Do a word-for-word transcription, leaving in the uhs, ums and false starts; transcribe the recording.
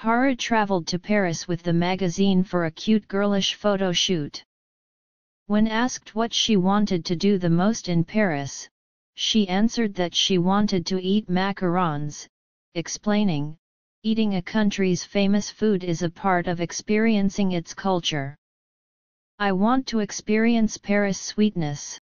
Hara traveled to Paris with the magazine for a cute girlish photo shoot. When asked what she wanted to do the most in Paris, she answered that she wanted to eat macarons, explaining, "Eating a country's famous food is a part of experiencing its culture. I want to experience Paris' sweetness."